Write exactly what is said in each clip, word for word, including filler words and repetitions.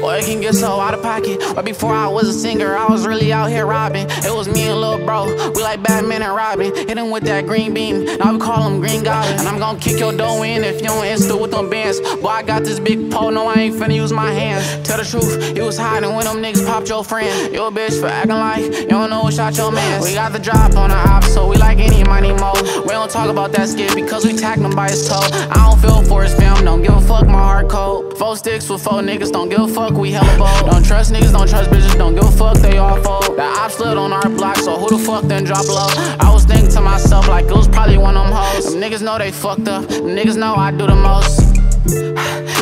Boy, it can get so out of pocket. But before I was a singer, I was really out here robbing. It was me and Lil Bro, we like Batman and Robin. Hit him with that green beam, now we call him Green Goblin. And I'm gon' kick your door in if you don't insta with them bands. Boy, I got this big pole, no, I ain't finna use my hands. Tell the truth, you was hiding when them niggas popped your friend. Yo, bitch, for acting like you don't know who shot your man. We got the drop on the op, so we like any money mo. We don't talk about that skit because we tagged him by his toe. I don't feel for his fam, don't give a fuck, my heart cold. Four sticks with four niggas, don't give a fuck, we hella bold. Don't trust niggas, don't trust bitches, don't give a fuck, they all fold. The ops slid on our block, so who the fuck then drop low? I was thinking to myself like it was probably one of them hoes. Them niggas know they fucked up, them niggas know I do the most.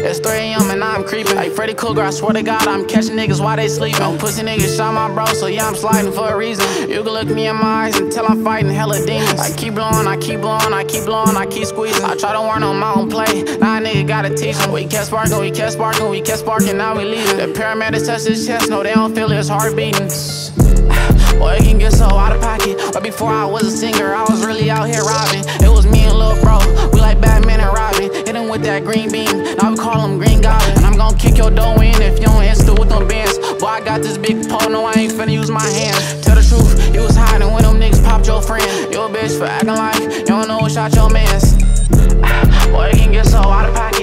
It's three A M and I'm creeping like Freddy Krueger, I swear to God, I'm catching niggas while they sleeping. Don't pussy niggas shot my bro, so yeah, I'm sliding for a reason. You can look me in my eyes and tell I'm fighting hella demons. I keep blowing, I keep blowing, I keep blowing, I keep squeezing. I try to warn them, I don't play, now a nigga gotta teach them. We kept sparking, we kept sparking, we kept sparking, now we leaving. The paramedics touch his chest, no, they don't feel his heart beating. Boy, it can get so out of pocket. But before I was a singer, I was really out here robbing. It was me and Lil Bro, we like Batman and Robin. Hit him with that green beam, now we call him Green Goblin. And I'm gon' kick your door in if you don't insta with them bands. Boy, I got this big pole, no, I ain't finna use my hands. Tell the truth, you was hiding when them niggas popped your friend. You a bitch for acting like you don't know who shot your mans. Boy, it can get so out of pocket.